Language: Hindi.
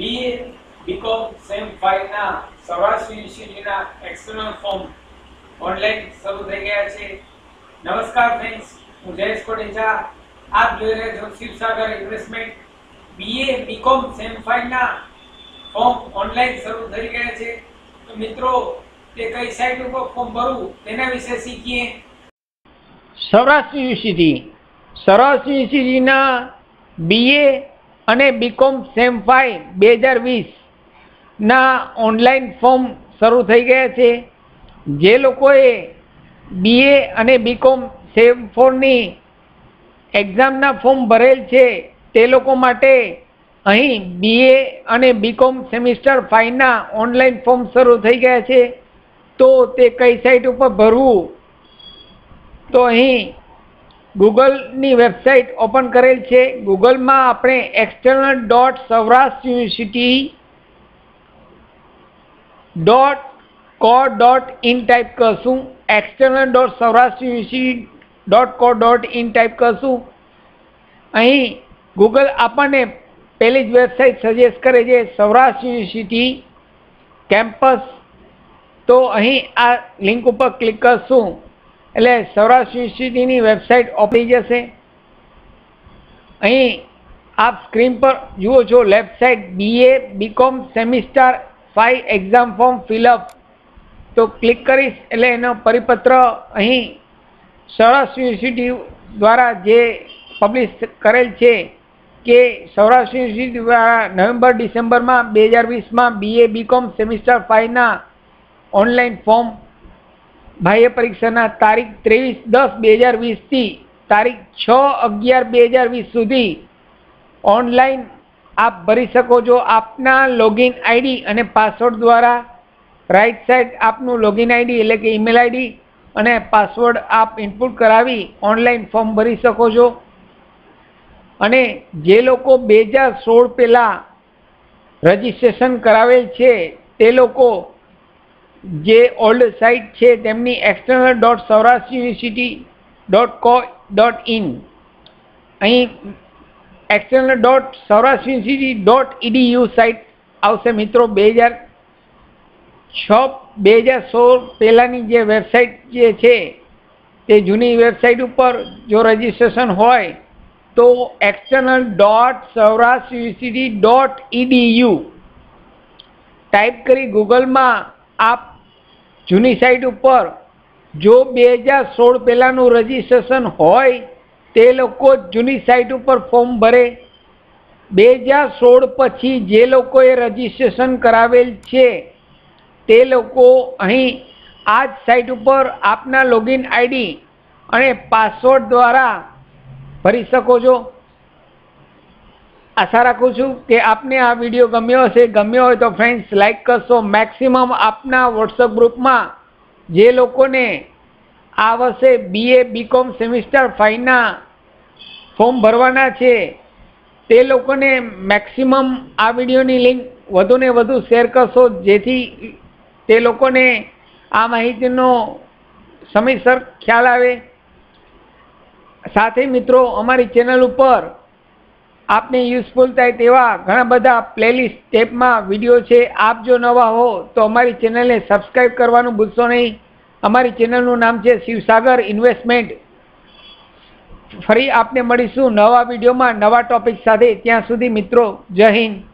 बीए बीकॉम सेम 5 ના સૌરાષ્ટ્ર યુનિવર્સિટી ના એક્સટર્નલ ફોર્મ ઓનલાઈન શરૂ થઈ ગયા છે। નમસ્કાર ફ્રેન્ડ્સ, હું જયેશ કોટેચા, આપ જોઈ રહ્યા છો Shivsagar investment. BA BCom sem 5 ના ફોર્મ ઓનલાઈન શરૂ થઈ ગયા છે, તો મિત્રો તે કઈ સાઇટ ઉપર ફોર્મ ભરવું તેના વિશે શીખીએ। સૌરાષ્ટ્ર યુનિવર્સિટી ના બીએ અને બીકોમ સેમ 5 2020 ना ऑनलाइन फॉर्म शुरू थी गया है। जे लोग बीए अने बीकॉम सेम 4 नी एक्जामना फॉर्म भरेल है ते लोको माटे अहीं बीए अने बीकॉम सेमिस्टर 5 ना ऑनलाइन फॉर्म शुरू थी गया है। तो ते कई साइट पर भरवू, तो अहीं गूगल नी वेबसाइट ओपन करेल है। गूगल में आपणे external.saurashtra.co.in टाइप करशू। external.saurashtra.co.in टाइप करशू। अहीं गूगल आपने पहली ज वेबसाइट सजेस्ट करे जे सौराष्ट्र यूनिवर्सिटी कैम्पस, तो अहीं आ लिंक पर क्लिक करशू एटले सौराष्ट्र यूनिवर्सिटी नी वेबसाइट ओपन जशे। अहीं आप स्क्रीन पर जुओ छो left side BA BCom semester 5 exam form fill up, तो क्लिक करीश एटले एनो परिपत्र अहीं सौराष्ट्र यूनिवर्सिटी द्वारा जे पब्लिश करेल छे के सौराष्ट्र यूनिवर्सिटी द्वारा नवंबर डिसेम्बर में 2020 में बीए बीकॉम सेमिस्टर 5 ना ऑनलाइन फॉर्म बाह्य परीक्षाना तारीख 23/10/2020 थी तारीख 6/11/2020 सुधी ऑनलाइन आप भरी सको। जो आपना लॉगिन आईडी अने पासवर्ड द्वारा राइट साइड आपनु लॉगिन आईडी एटले के ईमेल आईडी अने पासवर्ड आप इनपुट करावी ऑनलाइन फॉर्म भरी सको छो। अने जे लोको 2016 पहेला रजिस्ट्रेशन करावेल छे ते लोको जे ओल्ड साइट छे तेमनी external.saurashtra.co.in अहीं external.saurashtra.edu साइट आवशे। मित्रों 2016 पहेलानी जे वेबसाइट जे छे ते जूनी वेबसाइट पर जो रजिस्ट्रेशन होय तो external.saurashtra.edu टाइप करी गूगल में आप जूनी साइट पर जो 2016 पहेलानु रजिस्ट्रेशन होय ते लोको जूनी साइट पर फॉर्म भरे। 2016 पछी जे लोकोए रजिस्ट्रेशन करावेल छे ते लोको अहीं आज साइट पर आपना लॉगिन आईडी अने पासवर्ड द्वारा भरी सको छो। आशा राखुं छुं के आपने आ विडियो गम्यो हशे। गम्यो होय तो फ्रेंड्स लाइक करशो। मैक्सिमम आपना व्हाट्सएप ग्रुप में जे लोकोने आ वर्षे बीए बीकॉम सेमिस्टर 5 ना फॉर्म भरवाना छे ते लोकोने मैक्सिमम आ विडियोनी लिंक वधु ने वधु शेर करशो, जेथी ते लोकोने आ माहितीनो समयसर ख्याल आवे। साथे मित्रों अमारी चेनल उपर आपने यूजफुल थाय तेवा घणा बधा प्लेलिस्ट टेब में विडियो छे। आप जो नवा हो तो अमारी चेनलने सब्सक्राइब करवानुं भूलशो नहीं। अमारी चेनलनुं नाम छे शिवसागर इन्वेस्टमेंट। फरी आपने मळीशुं नवा विडियोमां नवा टॉपिक साथे। त्यां सुधी मित्रों जय हिंद।